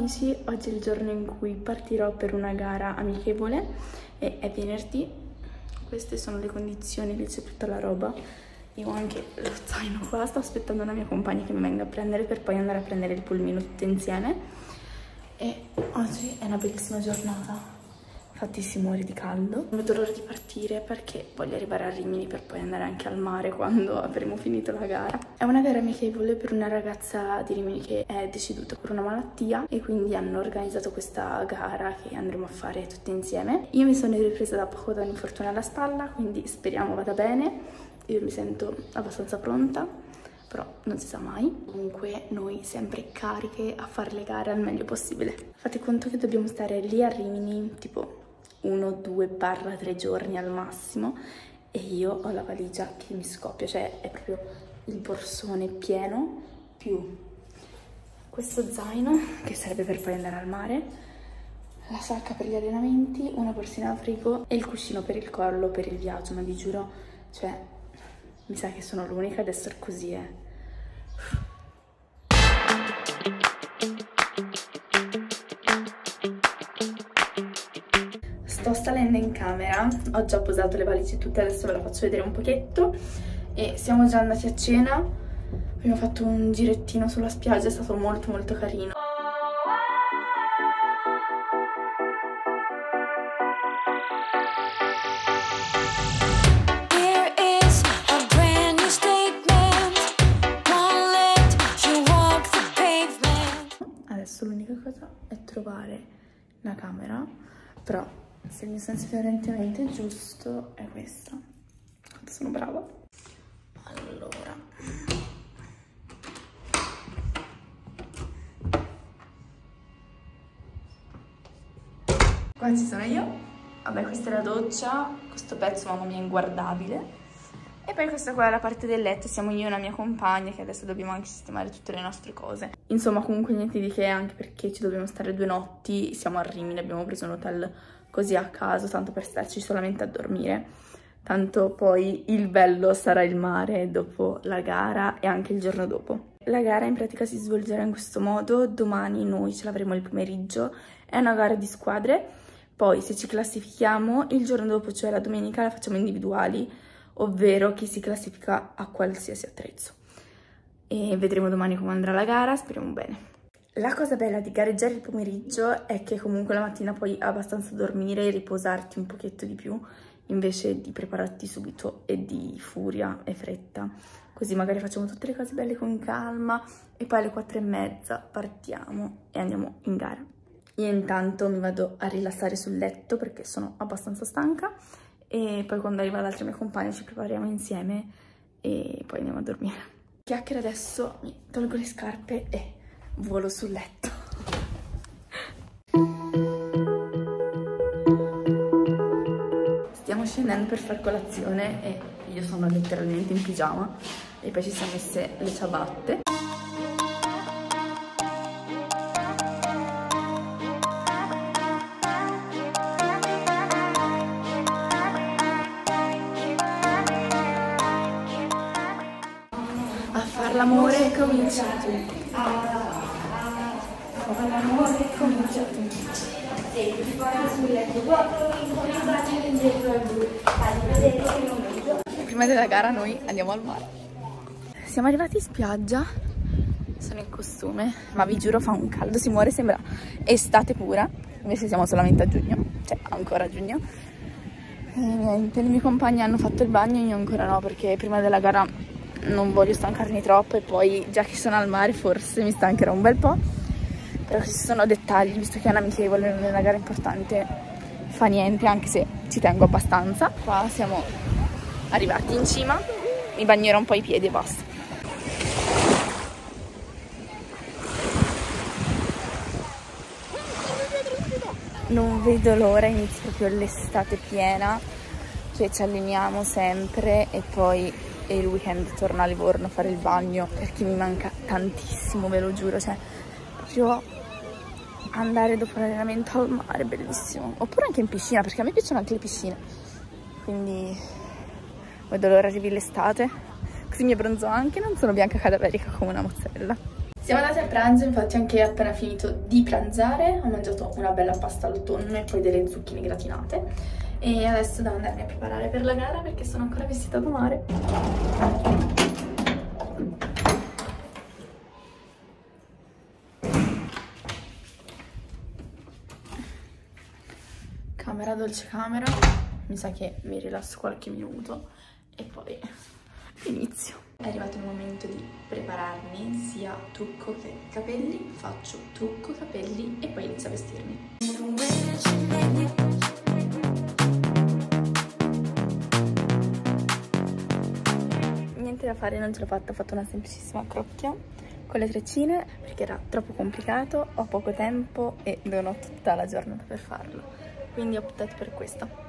amici, oggi è il giorno in cui partirò per una gara amichevole e è venerdì. Queste sono le condizioni, lì c'è tutta la roba. Io ho anche lo zaino qua, sto aspettando una mia compagna che mi venga a prendere per poi andare a prendere il pulmino tutte insieme. E oggi è una bellissima giornata, infatti si muore di caldo. Non vedo l'ora di partire perché voglio arrivare a Rimini per poi andare anche al mare quando avremo finito la gara. È una gara amichevole per una ragazza di Rimini che è deceduta per una malattia e quindi hanno organizzato questa gara che andremo a fare tutti insieme. Io mi sono ripresa da poco da un infortunio alla spalla, quindi speriamo vada bene. Io mi sento abbastanza pronta, però non si sa mai. Comunque noi sempre cariche a fare le gare al meglio possibile. Fate conto che dobbiamo stare lì a Rimini tipo 1, 2, 3 giorni al massimo e io ho la valigia che mi scoppia, cioè è proprio il borsone pieno più questo zaino che serve per poi andare al mare, la sacca per gli allenamenti, una borsina da frigo e il cuscino per il collo per il viaggio, ma vi giuro, cioè mi sa che sono l'unica ad essere così, Sto salendo in camera, ho già posato le valigie tutte, adesso ve la faccio vedere un pochetto. E siamo già andati a cena, abbiamo fatto un girettino sulla spiaggia, è stato molto carino. L'unica cosa è trovare la camera, però se il mio senso di orientamento è giusto è questa. Quanto sono brava. Allora, qua ci sono io. Vabbè, questa è la doccia, questo pezzo mamma mia è inguardabile. E poi questa qua è la parte del letto, siamo io e la mia compagna che adesso dobbiamo anche sistemare tutte le nostre cose. Insomma, comunque niente di che, anche perché ci dobbiamo stare 2 notti, siamo a Rimini, abbiamo preso un hotel così a caso, tanto per starci solamente a dormire. Tanto poi il bello sarà il mare dopo la gara e anche il giorno dopo. La gara in pratica si svolgerà in questo modo, domani noi ce l'avremo il pomeriggio, è una gara di squadre, poi se ci classifichiamo il giorno dopo, cioè la domenica, la facciamo individuali, ovvero chi si classifica a qualsiasi attrezzo. E vedremo domani come andrà la gara, speriamo bene. La cosa bella di gareggiare il pomeriggio è che comunque la mattina puoi abbastanza dormire e riposarti un pochetto di più, invece di prepararti subito e di furia e fretta. Così magari facciamo tutte le cose belle con calma e poi alle 4:30 partiamo e andiamo in gara. Io intanto mi vado a rilassare sul letto perché sono abbastanza stanca. E poi quando arriva l'altra mia compagna ci prepariamo insieme e poi andiamo a dormire. Chiacchiere adesso, mi tolgo le scarpe e volo sul letto. Stiamo scendendo per far colazione e io sono letteralmente in pigiama e poi ci siamo messe le ciabatte. L'amore comincia tu, l'amore comincia tu, e ti porto sul letto, un bacio indietro al blu, fai vedere che non vedo. Prima della gara noi andiamo al mare. Siamo arrivati in spiaggia, sono in costume, ma vi giuro fa un caldo, si muore, sembra estate pura, invece siamo solamente a giugno, cioè ancora a giugno. E niente, le mie compagne hanno fatto il bagno, io ancora no, perché prima della gara non voglio stancarmi troppo e poi già che sono al mare forse mi stancherò un bel po', però ci sono dettagli, visto che è un'amichevole, non è una gara importante, fa niente, anche se ci tengo abbastanza. Qua siamo arrivati in cima, mi bagnerò un po' i piedi e basta. Non vedo l'ora, inizia proprio l'estate piena, cioè ci alleniamo sempre e poi e il weekend torno a Livorno a fare il bagno perché mi manca tantissimo, ve lo giuro, cioè proprio andare dopo l'allenamento al mare è bellissimo, oppure anche in piscina, perché a me piacciono anche le piscine, quindi vedo l'ora arrivi l'estate, così mi abbronzo anche, non sono bianca cadaverica come una mozzarella. Siamo andati a pranzo, infatti anche appena finito di pranzare ho mangiato una bella pasta al tonno e poi delle zucchine gratinate e adesso devo andarmi a preparare per la gara perché sono ancora vestita da mare. Camera, dolce camera, mi sa che mi rilasso qualche minuto e poi inizio. È arrivato il momento di prepararmi sia trucco che capelli. Faccio trucco, capelli e poi inizio a vestirmi. Niente da fare, non ce l'ho fatta, ho fatto una semplicissima crocchia con le treccine perché era troppo complicato, ho poco tempo e non ho tutta la giornata per farlo, quindi ho optato per questo.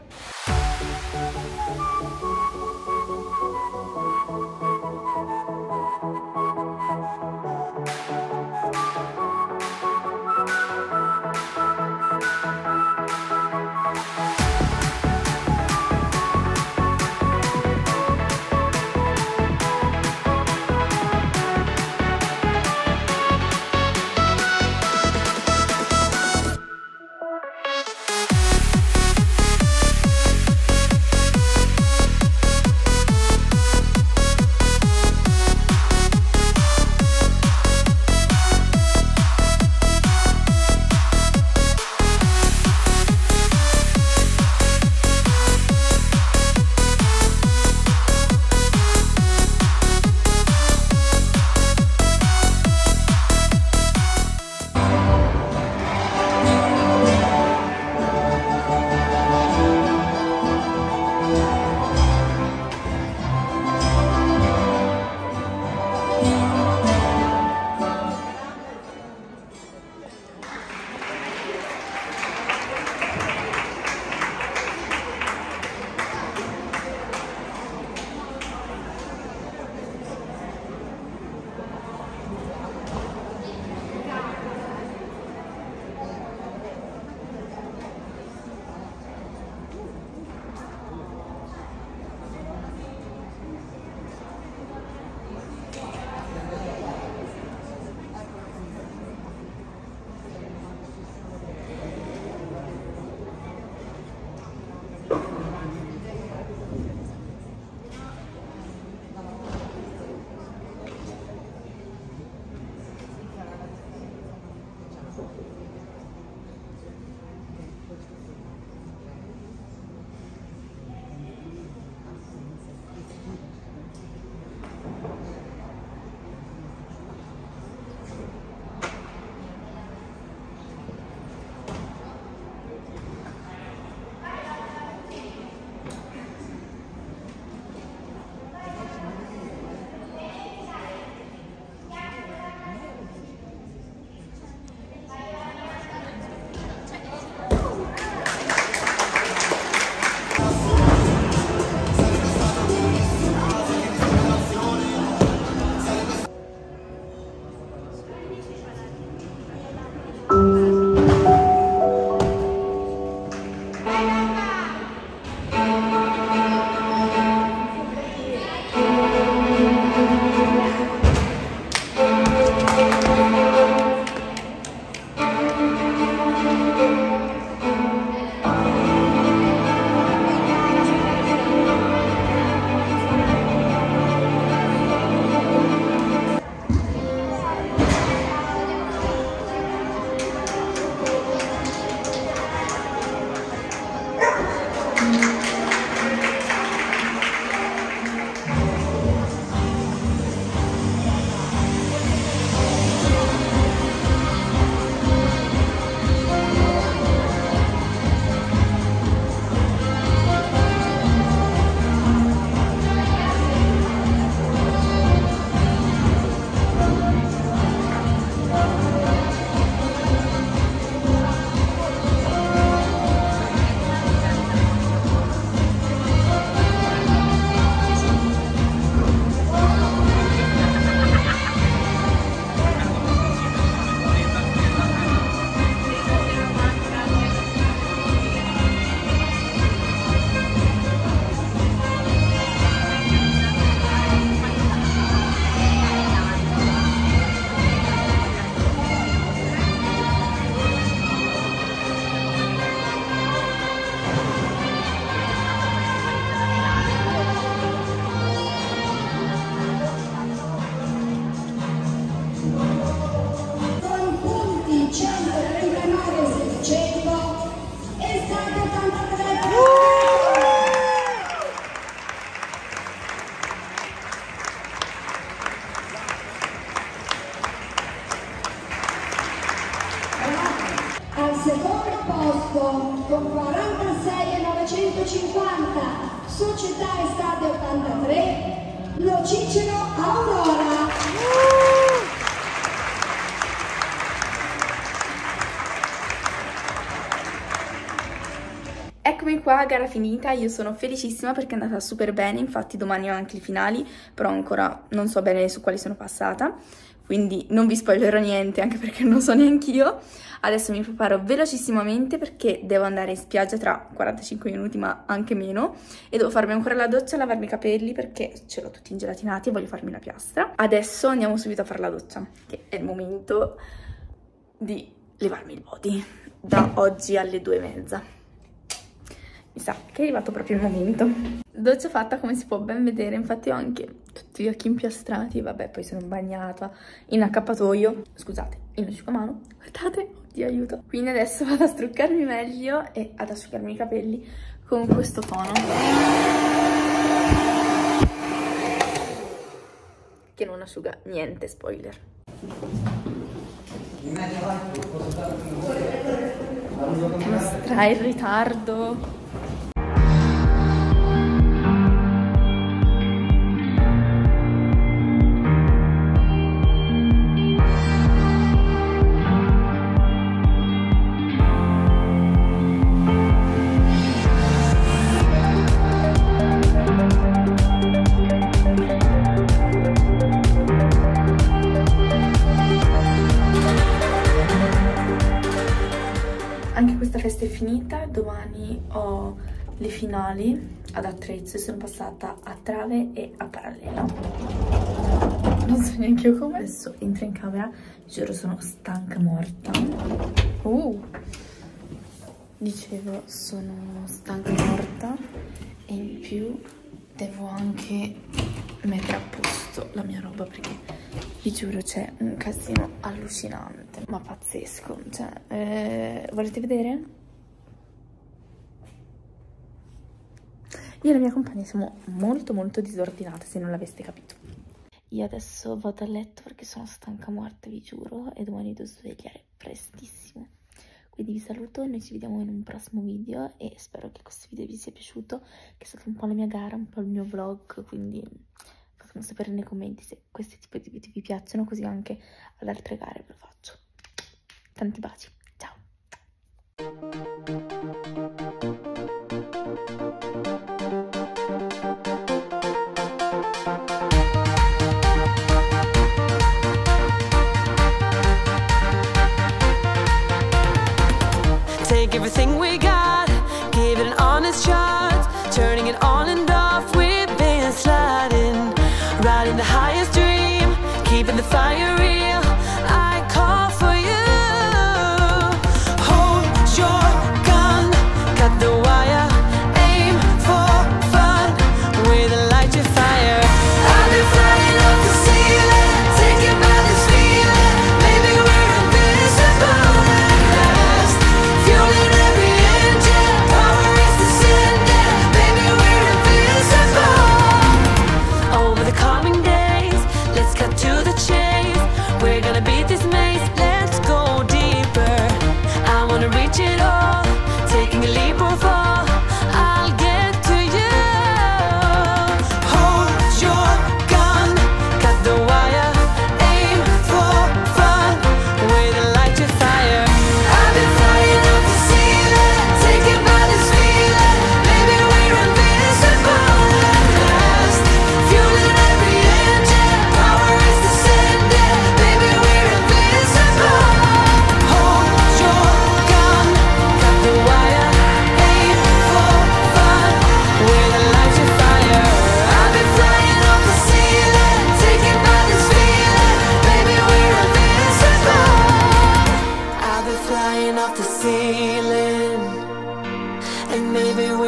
secondo posto con 46,950, Società Estate 83, lo Cicero Aurora. Eccomi qua, gara finita, io sono felicissima perché è andata super bene, infatti domani ho anche i finali, però ancora non so bene su quali sono passata, quindi non vi spoilerò niente, anche perché non so neanch'io. Adesso mi preparo velocissimamente perché devo andare in spiaggia tra 45 minuti, ma anche meno, e devo farmi ancora la doccia e lavarmi i capelli perché ce l'ho tutti ingelatinati e voglio farmi la piastra. Adesso andiamo subito a fare la doccia, che è il momento di levarmi il body, da oggi alle 2:30. Mi sa che è arrivato proprio il momento. Doccia fatta, come si può ben vedere, infatti ho anche tutti gli occhi impiastrati, vabbè, poi sono bagnata in accappatoio. Scusate, il mio asciugamano, guardate, oddio, aiuto. Quindi adesso vado a struccarmi meglio e ad asciugarmi i capelli con questo tono, che non asciuga niente, spoiler. Uno stra in ritardo. È finita, domani ho le finali ad Attrezzo e sono passata a Trave e a Parallela, non so neanche io come. Adesso entro in camera, giuro sono stanca morta. Dicevo, sono stanca morta e in più devo anche mettere a posto la mia roba perché vi giuro c'è un casino allucinante, ma pazzesco, cioè, volete vedere? Io e la mia compagna siamo molto disordinate, se non l'aveste capito. Io adesso vado a letto perché sono stanca morta, vi giuro, e domani devo svegliare prestissimo. Quindi vi saluto, noi ci vediamo in un prossimo video e spero che questo video vi sia piaciuto, che è stata un po' la mia gara, un po' il mio vlog, quindi fatemi sapere nei commenti se questi tipi di video vi piacciono, così anche ad altre gare ve lo faccio. Tanti baci! Take everything we got, give it an honest shot, turning it on and off, we've been sliding, riding the highest dream, keeping the fire real, I call for you. Hold your gun, cut the wire, aim for fun, with a light you fire. I've been flying up the ceiling, taken by this feeling, maybe we're invisible. Off the ceiling, and maybe